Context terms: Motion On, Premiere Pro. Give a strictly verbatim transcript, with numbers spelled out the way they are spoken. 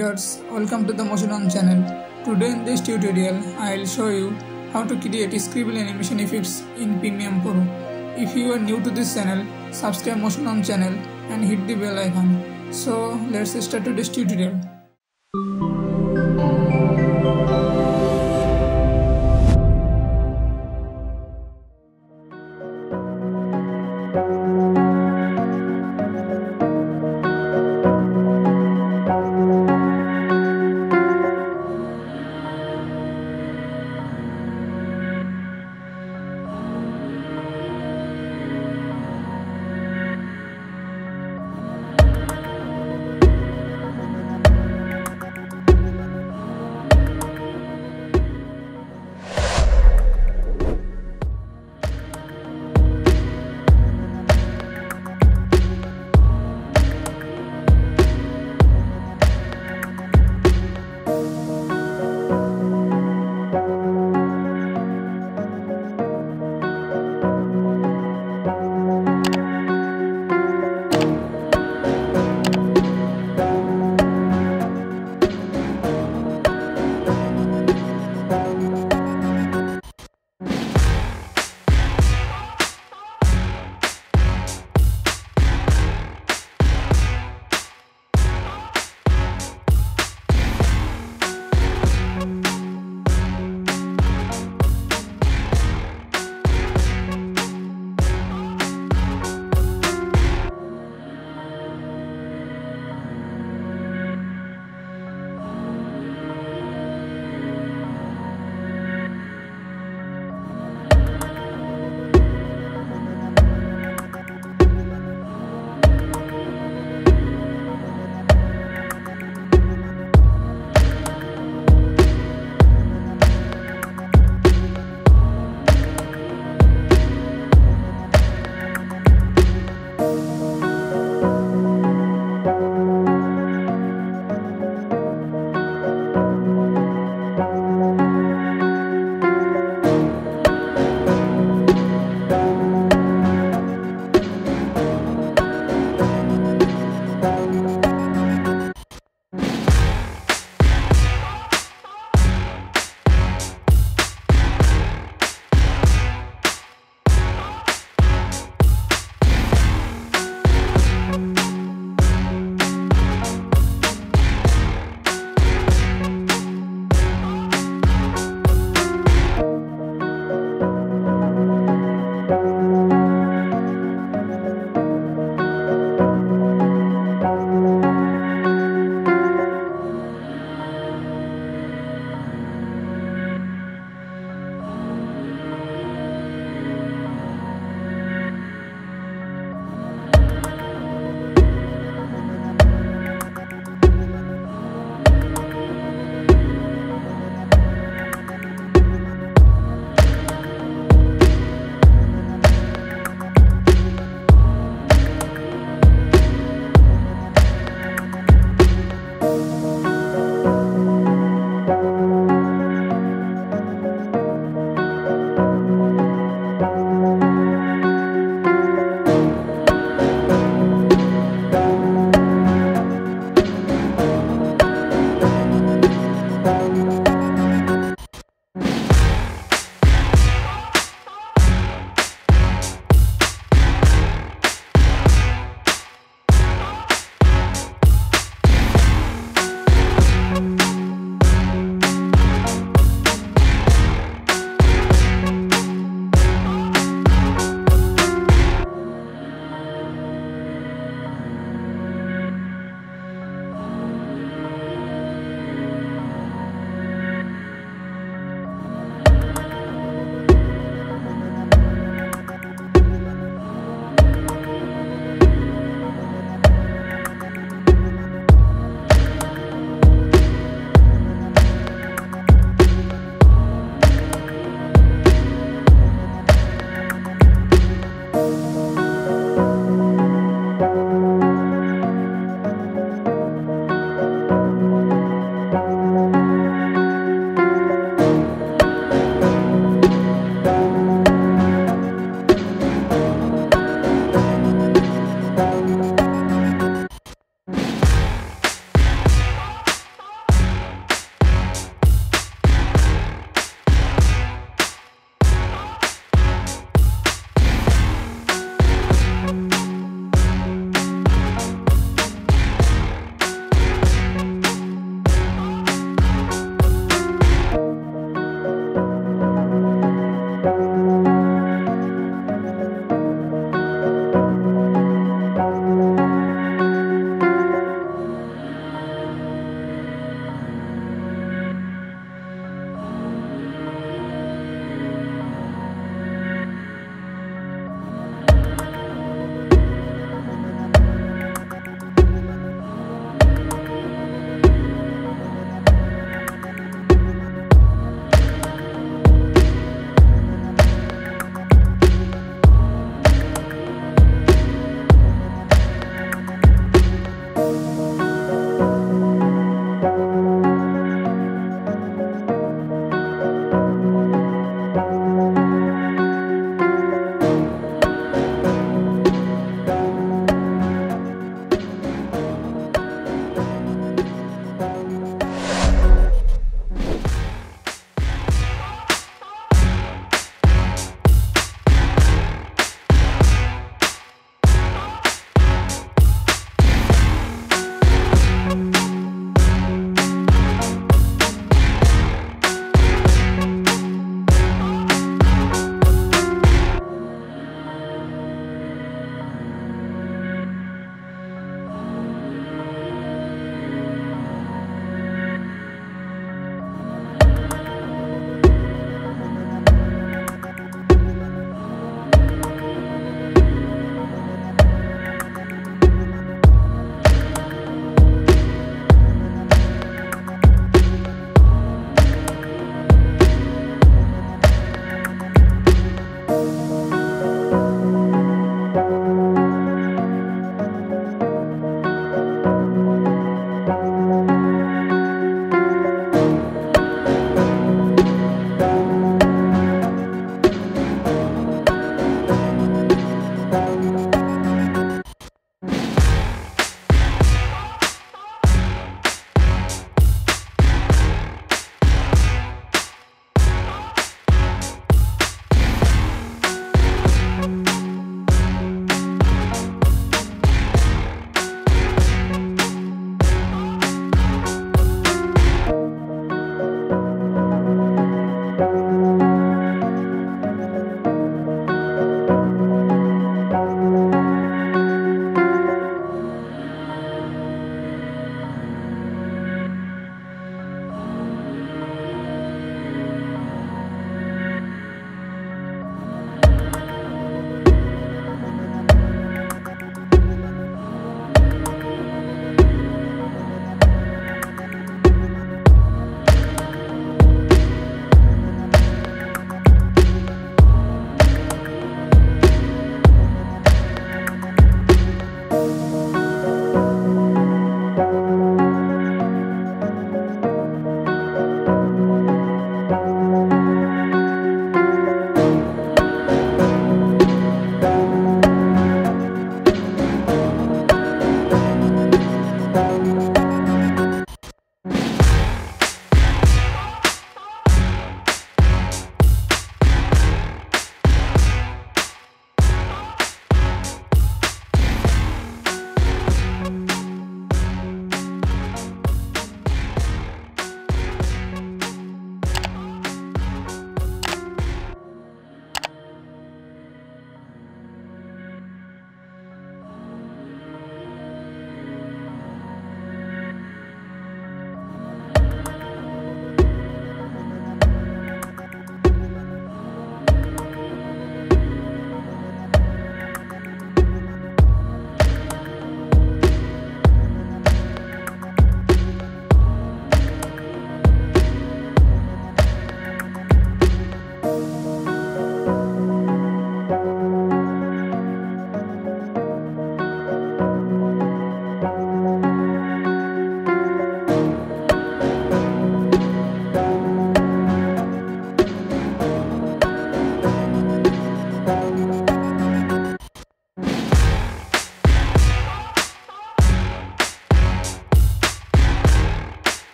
creators, welcome to the Motion On channel. Today in this tutorial, I'll show you how to create scribble animation effects in Premiere Pro. If you are new to this channel, subscribe Motion On channel and hit the bell icon. So let's start today's tutorial.